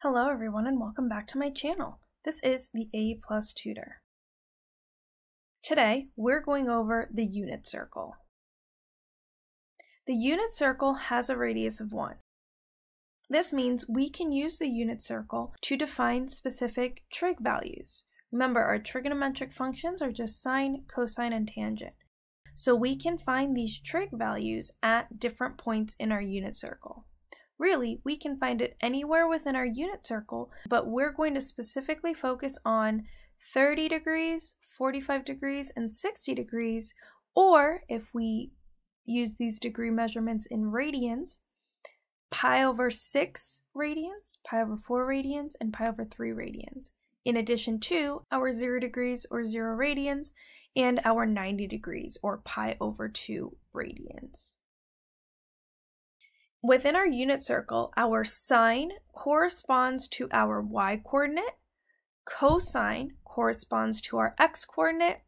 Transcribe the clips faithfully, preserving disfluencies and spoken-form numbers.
Hello everyone and welcome back to my channel. This is the A plus Tutor. Today we're going over the unit circle. The unit circle has a radius of one. This means we can use the unit circle to define specific trig values. Remember, our trigonometric functions are just sine, cosine, and tangent. So we can find these trig values at different points in our unit circle. Really, we can find it anywhere within our unit circle, but we're going to specifically focus on thirty degrees, forty-five degrees, and sixty degrees, or if we use these degree measurements in radians, pi over six radians, pi over four radians, and pi over three radians, in addition to our zero degrees or zero radians, and our ninety degrees or pi over two radians. Within our unit circle, our sine corresponds to our y-coordinate, cosine corresponds to our x-coordinate,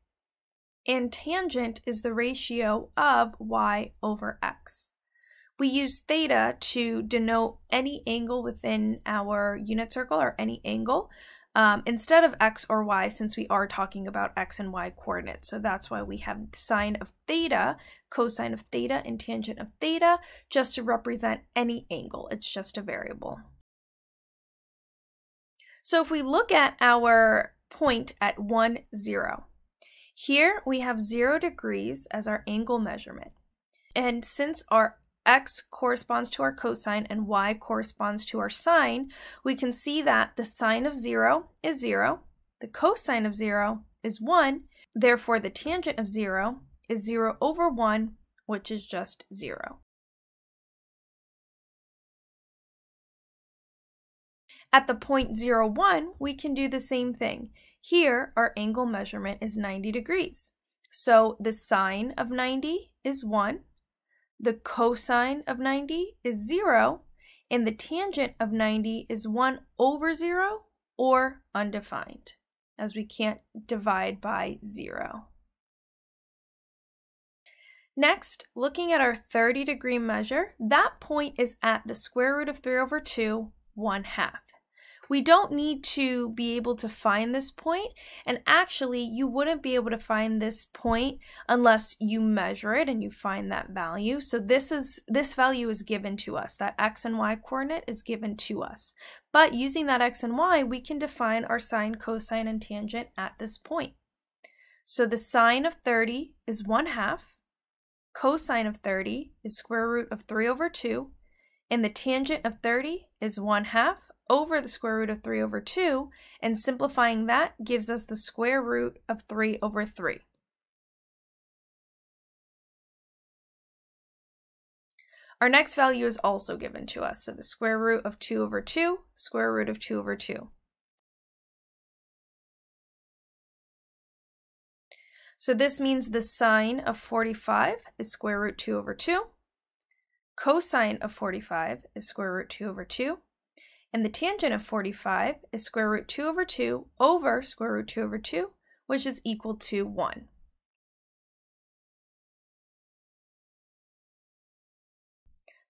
and tangent is the ratio of y over x. We use theta to denote any angle within our unit circle, or any angle, um, instead of x or y, since we are talking about x and y coordinates. So that's why we have sine of theta, cosine of theta, and tangent of theta, just to represent any angle. It's just a variable. So if we look at our point at one, zero, here we have zero degrees as our angle measurement. And since our x corresponds to our cosine and y corresponds to our sine, we can see that the sine of zero is zero, the cosine of zero is one, therefore the tangent of zero is zero over one, which is just zero. At the point zero, one, we can do the same thing. Here, our angle measurement is ninety degrees. So the sine of ninety is one, the cosine of ninety is zero, and the tangent of ninety is one over zero or undefined, as we can't divide by zero. Next, looking at our thirty degree measure, that point is at the square root of three over two, one half. We don't need to be able to find this point, and actually you wouldn't be able to find this point unless you measure it and you find that value. So this is this value is given to us, that x and y coordinate is given to us. But using that x and y, we can define our sine, cosine, and tangent at this point. So the sine of thirty is one half, cosine of thirty is square root of three over two, and the tangent of thirty is one half over the square root of three over two, and simplifying that gives us the square root of three over three. Our next value is also given to us, so the square root of two over two, square root of two over two. So this means the sine of forty-five is square root two over two, cosine of forty-five is square root two over two, and the tangent of forty-five is square root two over two over square root two over two, which is equal to one.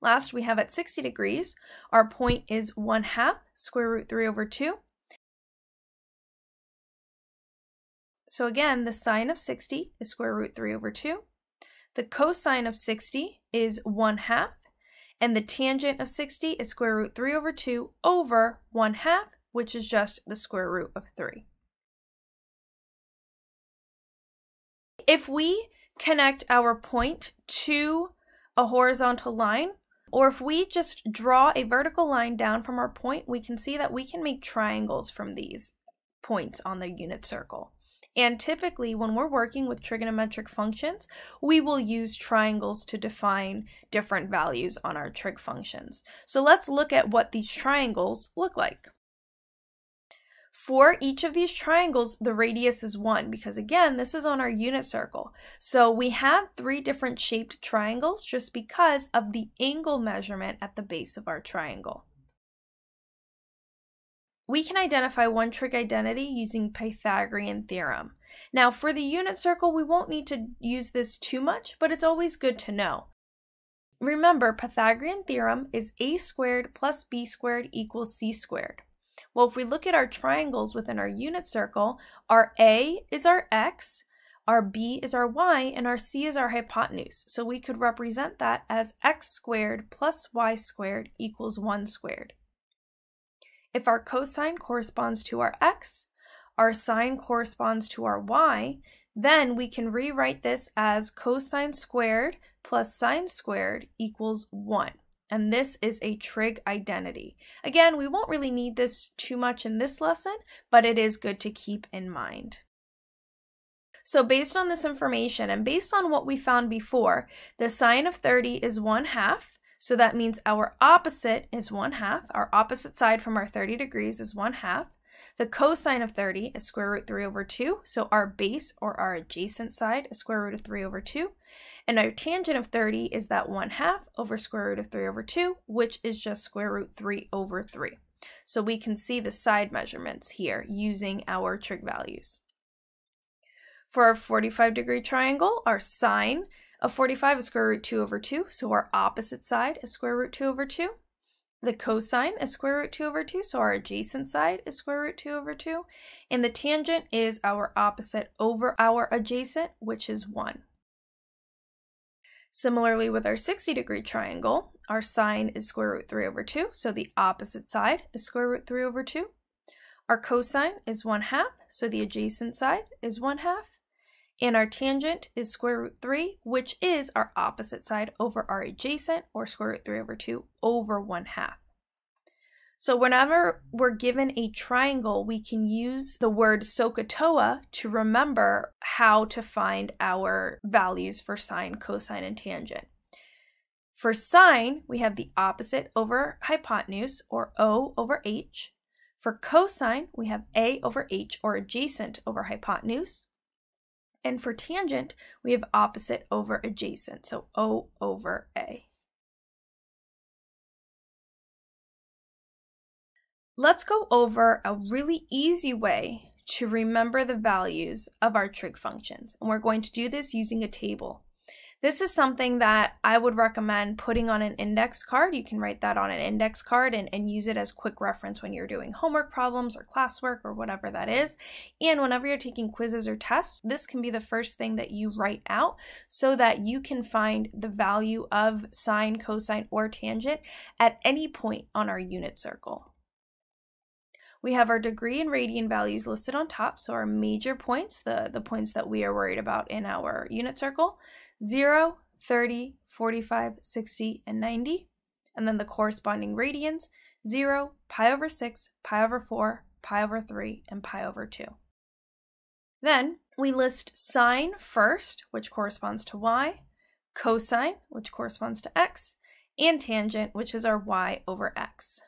Last, we have at sixty degrees, our point is one half square root three over two. So again, the sine of sixty is square root three over two. The cosine of sixty is one half, and the tangent of sixty is square root three over two over one half, which is just the square root of three. If we connect our point to a horizontal line, or if we just draw a vertical line down from our point, we can see that we can make triangles from these points on the unit circle. And typically, when we're working with trigonometric functions, we will use triangles to define different values on our trig functions. So let's look at what these triangles look like. For each of these triangles, the radius is one, because again, this is on our unit circle. So we have three different shaped triangles just because of the angle measurement at the base of our triangle. We can identify one trig identity using Pythagorean theorem. Now for the unit circle, we won't need to use this too much, but it's always good to know. Remember, Pythagorean theorem is a squared plus b squared equals c squared. Well, if we look at our triangles within our unit circle, our A is our X, our B is our Y, and our C is our hypotenuse. So we could represent that as X squared plus Y squared equals one squared. If our cosine corresponds to our X, our sine corresponds to our Y, then we can rewrite this as cosine squared plus sine squared equals one. And this is a trig identity. Again, we won't really need this too much in this lesson, but it is good to keep in mind. So based on this information and based on what we found before, the sine of thirty is one half. So that means our opposite is one half. Our opposite side from our thirty degrees is one half. The cosine of thirty is square root three over two, so our base or our adjacent side is square root of three over two. And our tangent of thirty is that one half over square root of three over two, which is just square root three over three. So we can see the side measurements here using our trig values. For our forty-five degree triangle, our sine of forty-five is square root two over two, so our opposite side is square root two over two. The cosine is square root two over two, so our adjacent side is square root two over two. And the tangent is our opposite over our adjacent, which is one. Similarly with our sixty degree triangle, our sine is square root three over two, so the opposite side is square root three over two. Our cosine is one half, so the adjacent side is one half. And our tangent is square root three, which is our opposite side over our adjacent, or square root three over two, over one half. So whenever we're given a triangle, we can use the word SOHCAHTOA to remember how to find our values for sine, cosine, and tangent. For sine, we have the opposite over hypotenuse, or O over H. For cosine, we have A over H, or adjacent over hypotenuse. And for tangent, we have opposite over adjacent, so O over A. Let's go over a really easy way to remember the values of our trig functions, and we're going to do this using a table. This is something that I would recommend putting on an index card. You can write that on an index card and, and use it as quick reference when you're doing homework problems or classwork or whatever that is. And whenever you're taking quizzes or tests, this can be the first thing that you write out so that you can find the value of sine, cosine, or tangent at any point on our unit circle. We have our degree and radian values listed on top, so our major points, the, the points that we are worried about in our unit circle, zero, thirty, forty-five, sixty, and ninety. And then the corresponding radians, zero, pi over six, pi over four, pi over three, and pi over two. Then we list sine first, which corresponds to y, cosine, which corresponds to x, and tangent, which is our y over x.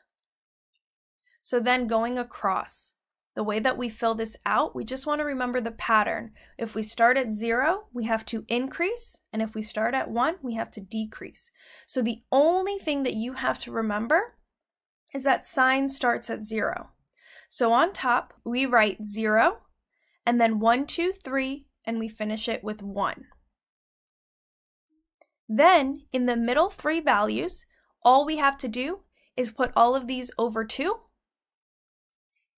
So then going across, the way that we fill this out, we just want to remember the pattern. If we start at zero, we have to increase, and if we start at one, we have to decrease. So the only thing that you have to remember is that sine starts at zero. So on top, we write zero, and then one, two, three, and we finish it with one. Then in the middle three values, all we have to do is put all of these over two,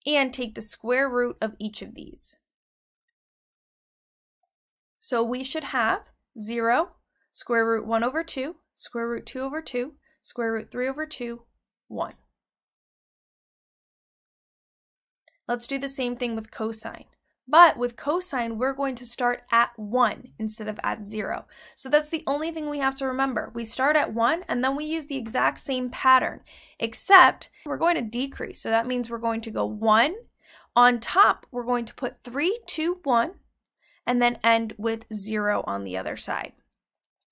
and take the square root of each of these. So we should have zero, square root one over two, square root two over two, square root three over two, one. Let's do the same thing with cosine. But with cosine, we're going to start at one instead of at zero. So that's the only thing we have to remember. We start at one, and then we use the exact same pattern, except we're going to decrease. So that means we're going to go one. On top, we're going to put three, two, one, and then end with zero on the other side.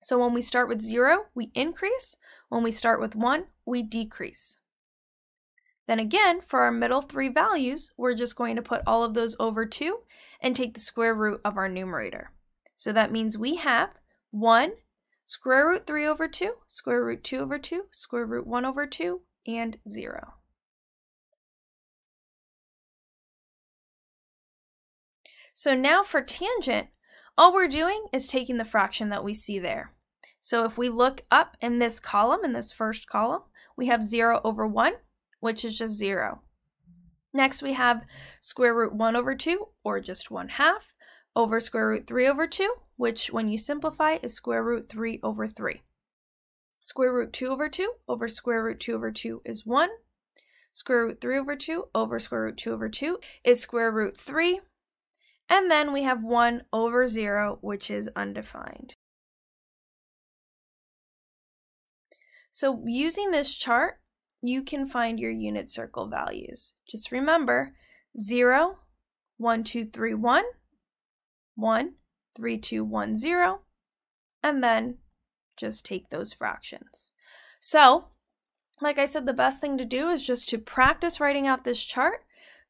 So when we start with zero, we increase. When we start with one, we decrease. Then again, for our middle three values, we're just going to put all of those over two and take the square root of our numerator. So that means we have one, square root three over two, square root two over two, square root one over two, and zero. So now for tangent, all we're doing is taking the fraction that we see there. So if we look up in this column, in this first column, we have zero over one, which is just zero. Next, we have square root one over two, or just one half, over square root three over two, which when you simplify is square root three over three. Square root two over two over square root two over two is one. Square root three over two over square root two over two is square root three. And then we have one over zero, which is undefined. So using this chart, you can find your unit circle values. Just remember, zero, one, two, three, one, one, three, two, one, zero, and then just take those fractions. So, like I said, the best thing to do is just to practice writing out this chart,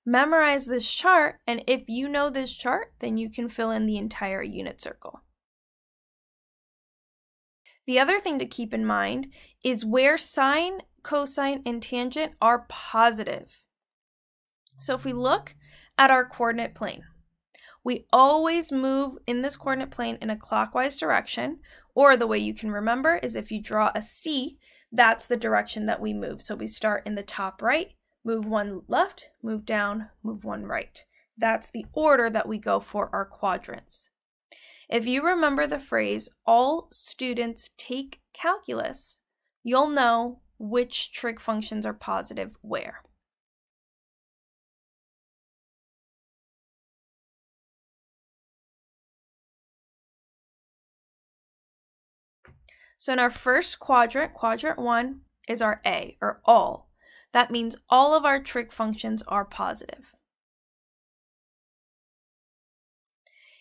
memorize this chart, and if you know this chart, then you can fill in the entire unit circle. The other thing to keep in mind is where sine, cosine, and tangent are positive. So if we look at our coordinate plane, we always move in this coordinate plane in a clockwise direction, or the way you can remember is if you draw a C, that's the direction that we move. So we start in the top right, move one left, move down, move one right. That's the order that we go for our quadrants. If you remember the phrase, all students take calculus, you'll know which trig functions are positive where. So in our first quadrant, quadrant one is our A, or all. That means all of our trig functions are positive.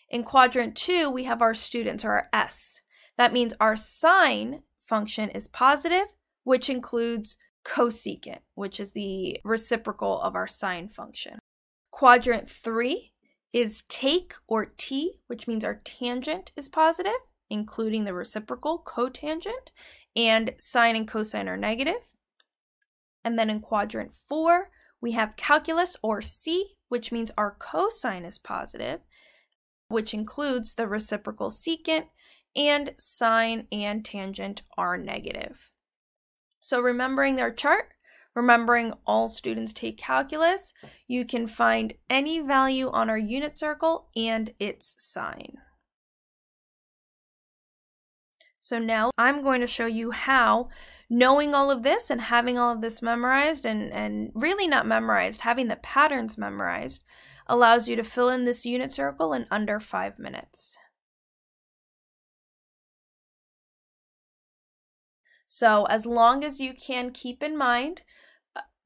In quadrant two, we have our students, or our S. That means our sine function is positive, which includes cosecant, which is the reciprocal of our sine function. Quadrant three is take, or T, which means our tangent is positive, including the reciprocal, cotangent, and sine and cosine are negative. And then in quadrant four, we have calculus, or C, which means our cosine is positive, which includes the reciprocal secant, and sine and tangent are negative. So remembering their chart, remembering all students take calculus, you can find any value on our unit circle and its sign. So now I'm going to show you how knowing all of this and having all of this memorized and, and really not memorized, having the patterns memorized, allows you to fill in this unit circle in under five minutes. So as long as you can keep in mind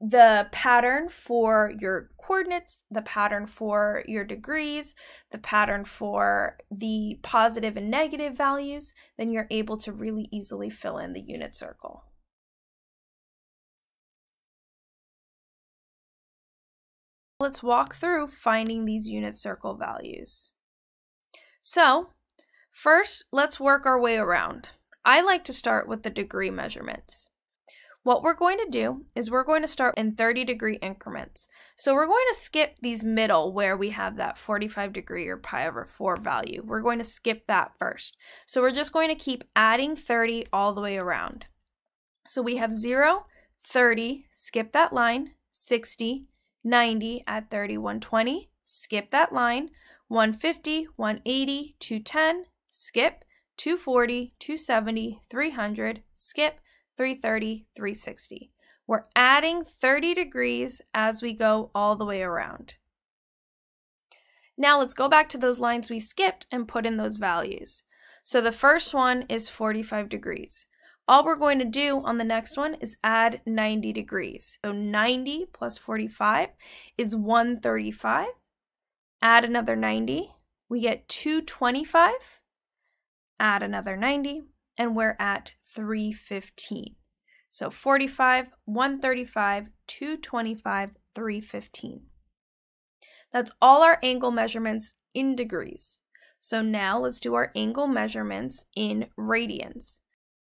the pattern for your coordinates, the pattern for your degrees, the pattern for the positive and negative values, then you're able to really easily fill in the unit circle. Let's walk through finding these unit circle values. So, first, let's work our way around. I like to start with the degree measurements. What we're going to do is we're going to start in thirty degree increments. So we're going to skip these middle where we have that forty-five degree or pi over four value. We're going to skip that first. So we're just going to keep adding thirty all the way around. So we have zero, thirty, skip that line, sixty, ninety, add thirty, one twenty, skip that line, one fifty, one eighty, two ten, skip, two forty, two seventy, three hundred, skip, three thirty, three sixty. We're adding thirty degrees as we go all the way around. Now let's go back to those lines we skipped and put in those values. So the first one is forty-five degrees. All we're going to do on the next one is add ninety degrees. So ninety plus forty-five is one thirty-five. Add another ninety, we get two twenty-five. Add another ninety, and we're at three fifteen. So forty-five, one thirty-five, two twenty-five, three fifteen. That's all our angle measurements in degrees. So now let's do our angle measurements in radians.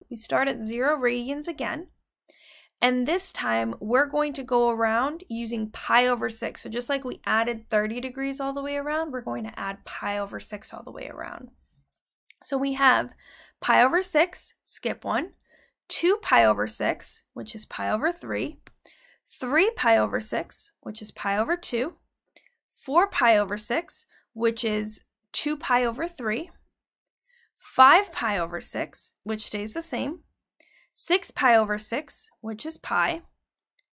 We start at zero radians again, and this time we're going to go around using pi over six. So just like we added thirty degrees all the way around, we're going to add pi over six all the way around. So we have pi over six, skip one, two pi over six, which is pi over three, three pi over six, which is pi over two, four pi over six, which is two pi over three, five pi over six, which stays the same, six pi over six, which is pi,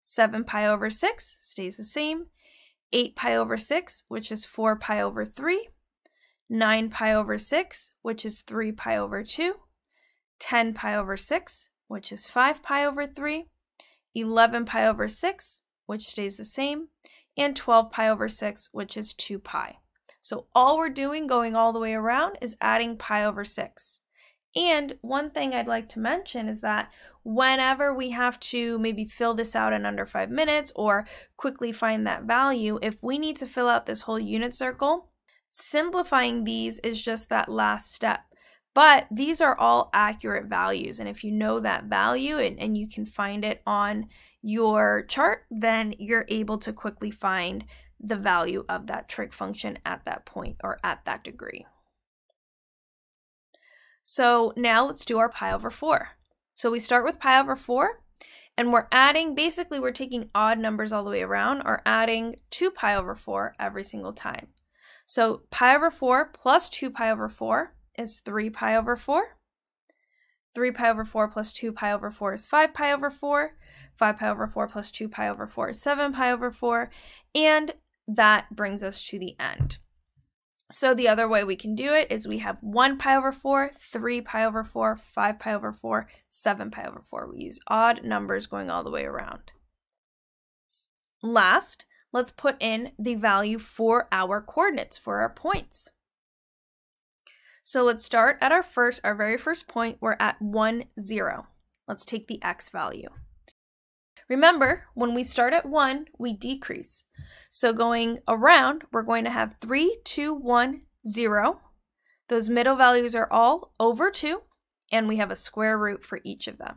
seven pi over six stays the same, eight pi over six, which is four pi over three, nine pi over six, which is three pi over two, ten pi over six, which is five pi over three, eleven pi over six, which stays the same, and twelve pi over six, which is two pi. So all we're doing going all the way around is adding pi over six. And one thing I'd like to mention is that whenever we have to maybe fill this out in under five minutes or quickly find that value, if we need to fill out this whole unit circle, simplifying these is just that last step. But these are all accurate values, and if you know that value and, and you can find it on your chart, then you're able to quickly find the value of that trig function at that point or at that degree. So now let's do our pi over four. So we start with pi over four, and we're adding, basically we're taking odd numbers all the way around, or adding two pi over four every single time. So pi over four plus two pi over four is three pi over four. three pi over four plus two pi over four is five pi over four. five pi over four plus two pi over four is seven pi over four. And that brings us to the end. So the other way we can do it is we have one pi over four, three pi over four, five pi over four, seven pi over four. We use odd numbers going all the way around. Last, let's put in the value for our coordinates, for our points. So let's start at our first, our very first point. We're at one, zero. Let's take the x value. Remember, when we start at one, we decrease. So going around, we're going to have three, two, one, zero. Those middle values are all over two, and we have a square root for each of them.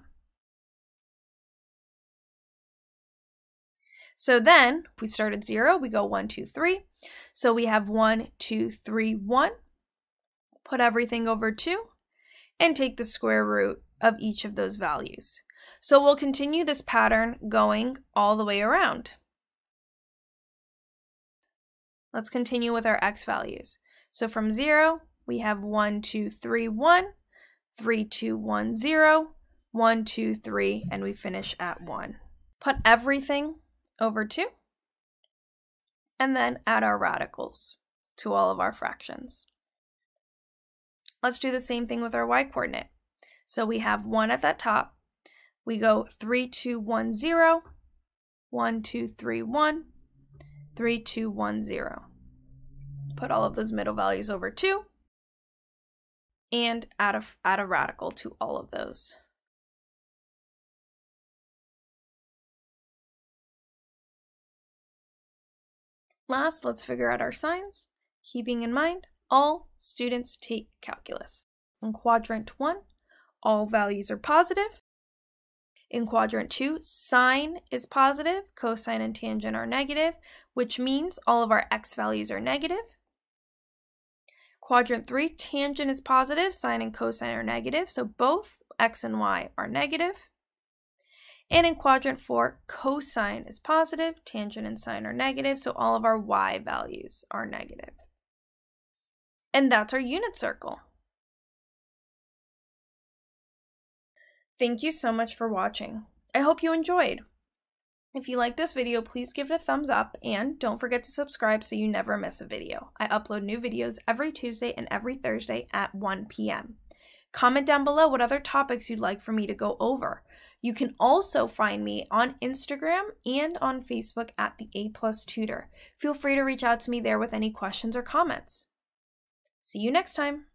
So then, if we start at zero, we go one, two, three. So we have one, two, three, one. Put everything over two, and take the square root of each of those values. So we'll continue this pattern going all the way around. Let's continue with our x values. So from zero, we have one, two, three, one, three, two, one, zero, one, two, three, and we finish at one. Put everything over two, and then add our radicals to all of our fractions. Let's do the same thing with our y-coordinate. So we have one at that top. We go three, two, one, zero, one, two, three, one, three, two, one, zero. Put all of those middle values over two, and add a, add a radical to all of those. Last, let's figure out our signs, keeping in mind all students take calculus. In quadrant one, all values are positive. In quadrant two, sine is positive, cosine and tangent are negative, which means all of our x values are negative. Quadrant three, tangent is positive, sine and cosine are negative, so both x and y are negative. And in quadrant four, cosine is positive, tangent and sine are negative, so all of our y values are negative. And that's our unit circle. Thank you so much for watching. I hope you enjoyed. If you like this video, please give it a thumbs up, and don't forget to subscribe so you never miss a video. I upload new videos every Tuesday and every Thursday at one p m Comment down below what other topics you'd like for me to go over. You can also find me on Instagram and on Facebook at the A plus Tutor. Feel free to reach out to me there with any questions or comments. See you next time!